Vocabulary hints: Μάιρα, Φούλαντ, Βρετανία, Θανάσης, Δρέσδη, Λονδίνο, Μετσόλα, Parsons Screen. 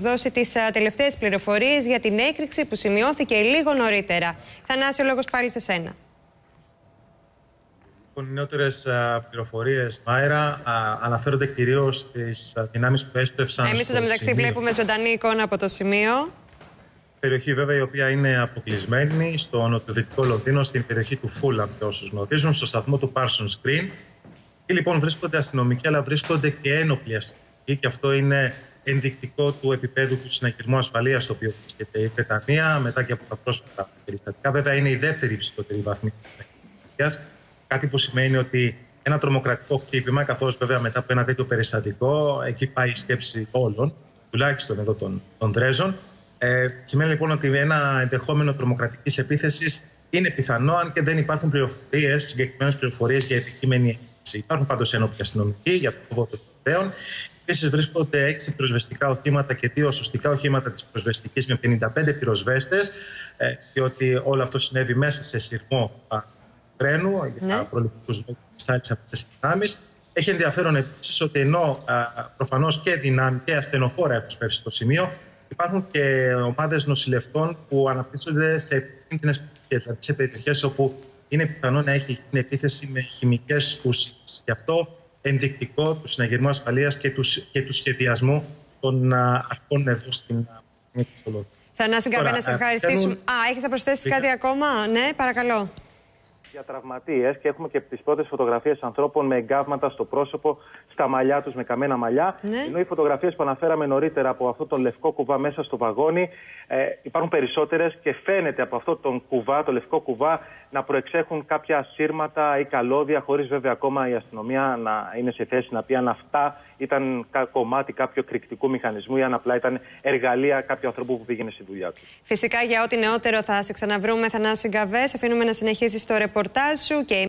Δώσει τις τελευταίες πληροφορίες για την έκρηξη που σημειώθηκε λίγο νωρίτερα. Θανάση, ο λόγος πάλι σε σένα. Οι νεότερες πληροφορίες, Μάιρα, αναφέρονται κυρίως στις δυνάμεις που έστρεψαν. Εμείς στο μεταξύ βλέπουμε ζωντανή εικόνα από το σημείο. Περιοχή, βέβαια, η οποία είναι αποκλεισμένη στο νοτιοδυτικό Λονδίνο, στην περιοχή του Φούλαντ, όσους γνωρίζουν, στο σταθμό του Parsons Screen. Εκεί λοιπόν βρίσκονται αστυνομικοί, αλλά βρίσκονται και ένοπλοι αστυνομικοί, και αυτό είναι ενδεικτικό του επίπεδου του συναγερμού ασφαλείας στο οποίο βρίσκεται η Βρετανία μετά και από τα πρόσφατα περιστατικά. Βέβαια, είναι η δεύτερη υψηλότερη βαθμή της, κάτι που σημαίνει ότι ένα τρομοκρατικό χτύπημα, καθώς βέβαια μετά από ένα τέτοιο περιστατικό, εκεί πάει η σκέψη όλων, τουλάχιστον εδώ των Δρέζων. Σημαίνει λοιπόν ότι ένα ενδεχόμενο τρομοκρατικής επίθεσης είναι πιθανό, αν και δεν υπάρχουν πληροφορίες, συγκεκριμένες πληροφορίες για επικείμενη έκθεση. Υπάρχουν πάντως ένοπλοι αστυνομικοί για το φόβο των ιδέων. Επίσης, βρίσκονται 6 πυροσβεστικά οχήματα και 2 σωστικά οχήματα της πυροσβεστικής με 55 πυροσβέστες, διότι όλο αυτό συνέβη μέσα σε σειρμό τρένου για προληπτικούς λόγους της θάλης από τις δυνάμεις. Έχει ενδιαφέρον επίσης ότι ενώ προφανώς και δυνάμει και ασθενοφόρα έχουν σπεύσει στο σημείο, υπάρχουν και ομάδες νοσηλευτών που αναπτύσσονται σε επικίνδυνες περιοχές, δηλαδή σε περιοχές όπου είναι πιθανό να έχει γίνει επίθεση με χημικές ουσίες. Γι' αυτό ενδεικτικό του συναγερμού ασφαλείας και του σχεδιασμού των αρχών εδώ στην Μετσόλα. Θανάση, να σε ευχαριστήσουμε. Έχεις να προσθέσεις κάτι ακόμα? Ναι, παρακαλώ. Για τραυματίες, και έχουμε και τις πρώτες φωτογραφίες ανθρώπων με εγκάβματα στο πρόσωπο, στα μαλλιά τους, με καμένα μαλλιά. Ναι. Ενώ οι φωτογραφίες που αναφέραμε νωρίτερα από αυτό τον λευκό κουβά μέσα στο βαγόνι, υπάρχουν περισσότερες και φαίνεται από αυτό τον κουβά, το λευκό κουβά, να προεξέχουν κάποια σύρματα ή καλώδια, χωρίς βέβαια ακόμα η αστυνομία να είναι σε θέση να πει αν αυτά ήταν κομμάτι κάποιου εκρηκτικού μηχανισμού ή αν απλά ήταν εργαλεία κάποιου ανθρώπου που πήγαινε στη δουλειά του. Φυσικά για ό,τι νεότερο θα σε ξαναβρούμε, Θανάση Γκαβέ. Αφήνουμε να συνεχίσει το ρεπορτάζ σου.